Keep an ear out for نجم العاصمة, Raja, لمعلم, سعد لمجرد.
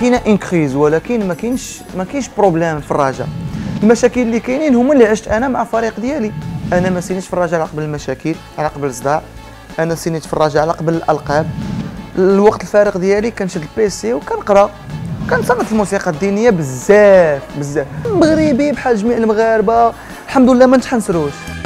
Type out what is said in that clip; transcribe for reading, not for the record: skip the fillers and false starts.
كاينه ان كريز، ولكن ما كاينش بروبليم في الرجاء. المشاكل اللي كاينين هما اللي عشت انا مع الفريق ديالي. انا ما سينيتش في الرجاء على قبل المشاكل، على قبل الصداع. انا سينيت في الرجاء على قبل الالقاب. الوقت الفارغ ديالي كنشد البيسي وكنقرا، كنصنت الموسيقى الدينيه بزاف بزاف. مغربي بحال جميع المغاربه، الحمد لله ما نتحنسروش.